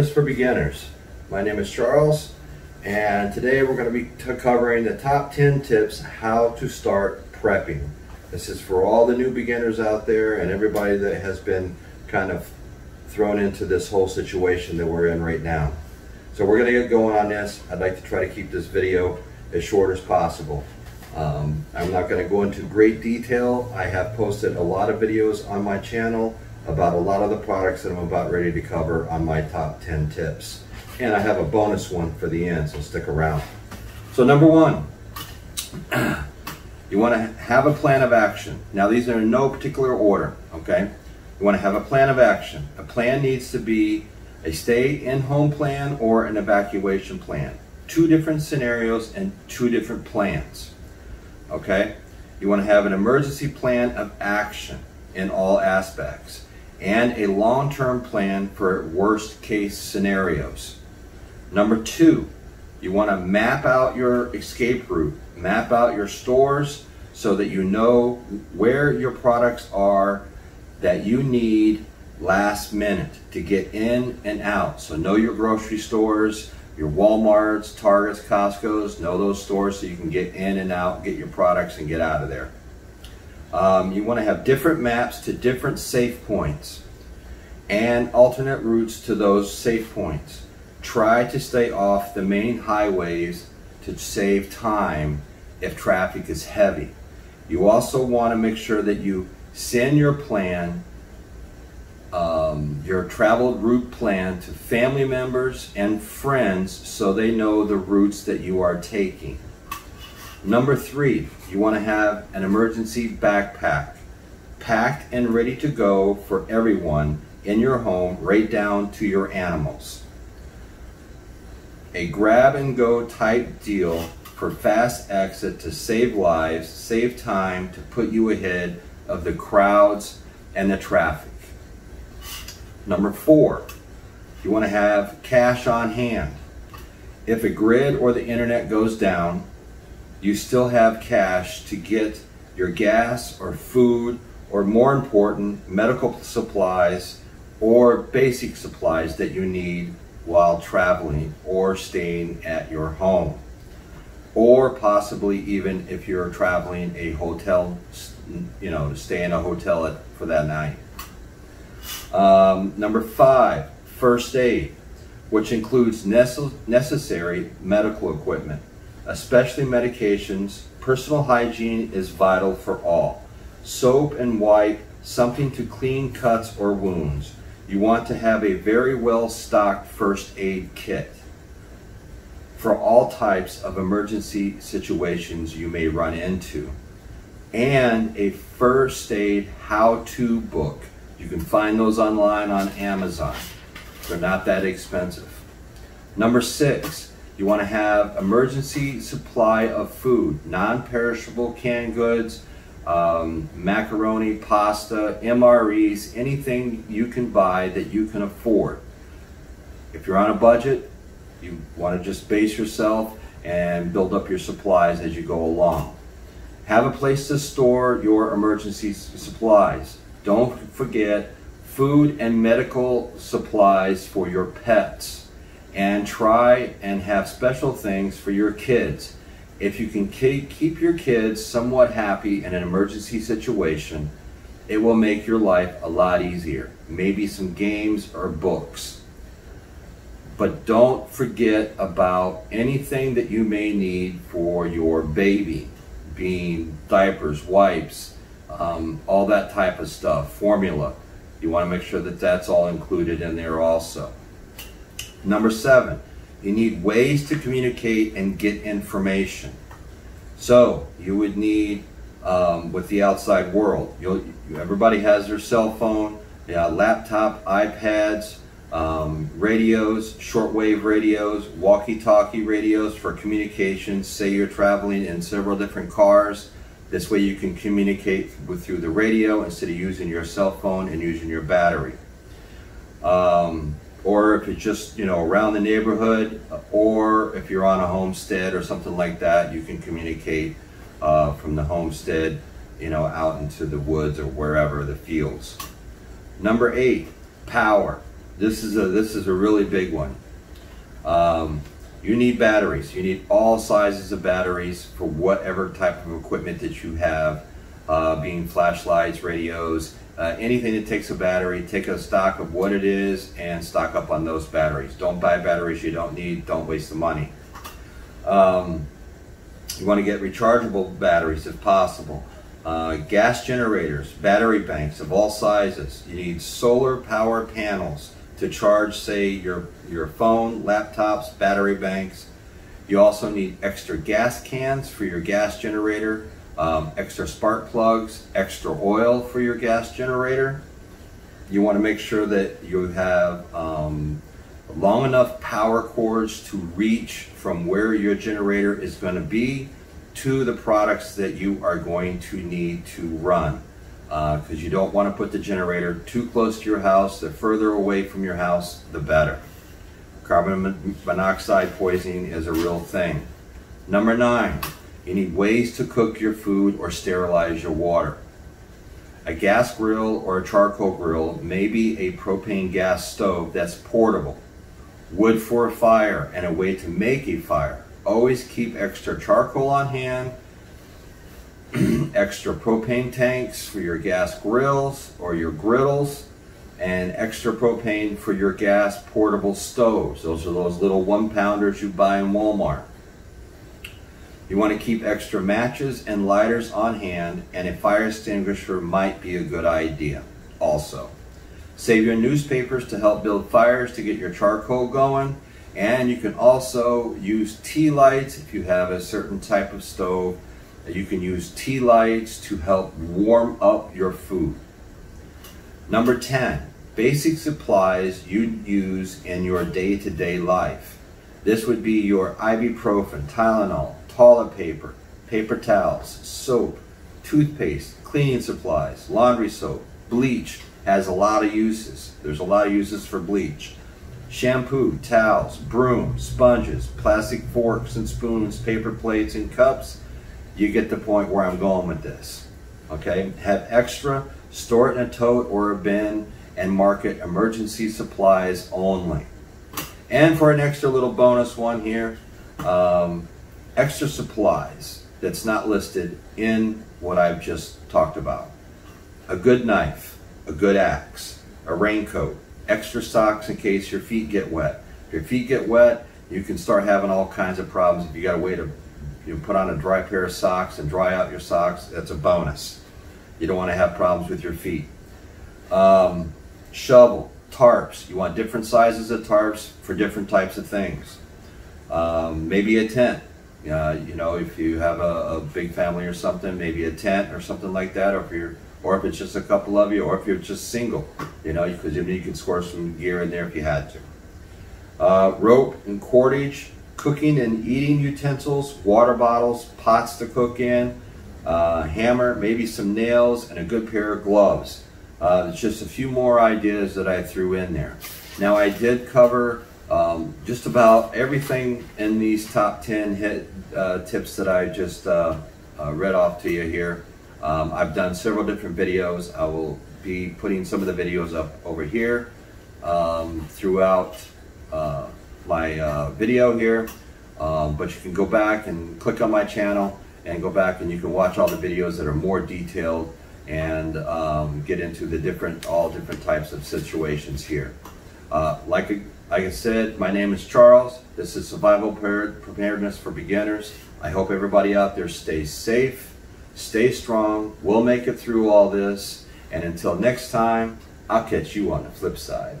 Harness for Beginners. My name is Charles, and today we're going to be covering the top 10 tips how to start prepping. This is for all the new beginners out there and everybody that has been kind of thrown into this whole situation that we're in right now. So we're going to get going on this. I'd like to try to keep this video as short as possible. I'm not going to go into great detail. I have posted a lot of videos on my channel about a lot of the products that I'm about ready to cover on my top 10 tips. And I have a bonus one for the end, so stick around. So number one, you want to have a plan of action. Now these are in no particular order, okay? You want to have a plan of action. A plan needs to be a stay-in-home plan or an evacuation plan. Two different scenarios and two different plans, okay? You want to have an emergency plan of action in all aspects, and a long-term plan for worst case scenarios. Number two, you want to map out your escape route, map out your stores so that you know where your products are that you need last minute to get in and out. So know your grocery stores, your Walmarts, Targets, Costco's, know those stores so you can get in and out, get your products and get out of there. You want to have different maps to different safe points and alternate routes to those safe points. Try to stay off the main highways to save time if traffic is heavy. You also want to make sure that you send your plan, your travel route plan, to family members and friends so they know the routes that you are taking. Number three, you want to have an emergency backpack, packed and ready to go for everyone in your home, right down to your animals. A grab-and-go type deal for fast exit to save lives, save time, to put you ahead of the crowds and the traffic. Number four, you want to have cash on hand. If a grid or the internet goes down, you still have cash to get your gas or food, or more important, medical supplies or basic supplies that you need while traveling or staying at your home. Or possibly even if you're traveling a hotel, you know, stay in a hotel for that night. Number five, first aid, which includes necessary medical equipment, especially medications. Personal hygiene is vital for all. Soap and wipe, something to clean cuts or wounds. You want to have a very well-stocked first aid kit for all types of emergency situations you may run into. And a first aid how-to book. You can find those online on Amazon. They're not that expensive. Number six, you want to have emergency supply of food, non-perishable canned goods, macaroni, pasta, MREs, anything you can buy that you can afford. If you're on a budget, you want to just base yourself and build up your supplies as you go along. Have a place to store your emergency supplies. Don't forget food and medical supplies for your pets. And try and have special things for your kids. If you can keep your kids somewhat happy in an emergency situation, it will make your life a lot easier. Maybe some games or books. But don't forget about anything that you may need for your baby, being diapers, wipes, all that type of stuff, formula. You want to make sure that that's all included in there also. Number seven, you need ways to communicate and get information. So you would need with the outside world. Everybody has their cell phone, laptop, iPads, radios, shortwave radios, walkie-talkie radios for communications. Say you're traveling in several different cars. This way you can communicate through the radio instead of using your cell phone and using your battery. Or if it's just, you know, around the neighborhood, or if you're on a homestead or something like that, you can communicate from the homestead, you know, out into the woods or wherever, the fields. Number eight, power. This is a really big one. You need batteries. You need all sizes of batteries for whatever type of equipment that you have, being flashlights, radios, anything that takes a battery. Take a stock of what it is and stock up on those batteries. Don't buy batteries you don't need. Don't waste the money. You want to get rechargeable batteries if possible. Gas generators, battery banks of all sizes. You need solar power panels to charge, say, your phone, laptops, battery banks. You also need extra gas cans for your gas generator, extra spark plugs, extra oil for your gas generator. You want to make sure that you have long enough power cords to reach from where your generator is going to be to the products that you are going to need to run, because you don't want to put the generator too close to your house. The further away from your house, the better. Carbon monoxide poisoning is a real thing. Number 9, you need ways to cook your food or sterilize your water. A gas grill or a charcoal grill, maybe a propane gas stove that's portable, wood for a fire, and a way to make a fire. Always keep extra charcoal on hand, extra propane tanks for your gas grills or your griddles, and extra propane for your gas portable stoves. Those are those little 1-pounders you buy in Walmart. You want to keep extra matches and lighters on hand, and a fire extinguisher might be a good idea also. Save your newspapers to help build fires to get your charcoal going. And you can also use tea lights if you have a certain type of stove. You can use tea lights to help warm up your food. Number 10, basic supplies you'd use in your day-to-day life. This would be your ibuprofen, Tylenol, toilet paper, paper towels, soap, toothpaste, cleaning supplies, laundry soap, bleach has a lot of uses. There's a lot of uses for bleach. Shampoo, towels, brooms, sponges, plastic forks and spoons, paper plates and cups. You get the point where I'm going with this. Okay, have extra, store it in a tote or a bin, and mark it emergency supplies only. And for an extra little bonus one here, extra supplies that's not listed in what I've just talked about. A good knife, a good axe, a raincoat, extra socks in case your feet get wet. If your feet get wet, you can start having all kinds of problems. If you got a way to put on a dry pair of socks and dry out your socks, that's a bonus. You don't want to have problems with your feet. Shovel, tarps. You want different sizes of tarps for different types of things. Maybe a tent. You know, if you have a big family or something, maybe a tent or something like that, or if you're if it's just a couple of you, or if you're just single, you know, because you can score some gear in there if you had to. Rope and cordage, cooking and eating utensils, water bottles, pots to cook in, hammer, maybe some nails, and a good pair of gloves. It's just a few more ideas that I threw in there. Now, I did cover just about everything in these top 10 tips that I just read off to you here. I've done several different videos. I will be putting some of the videos up over here throughout my video here, but you can go back and click on my channel and go back and you can watch all the videos that are more detailed and get into the all different types of situations here. Like I said, my name is Charles. This is Survival Preparedness for Beginners. I hope everybody out there stays safe. Stay strong, we'll make it through all this, and until next time, I'll catch you on the flip side.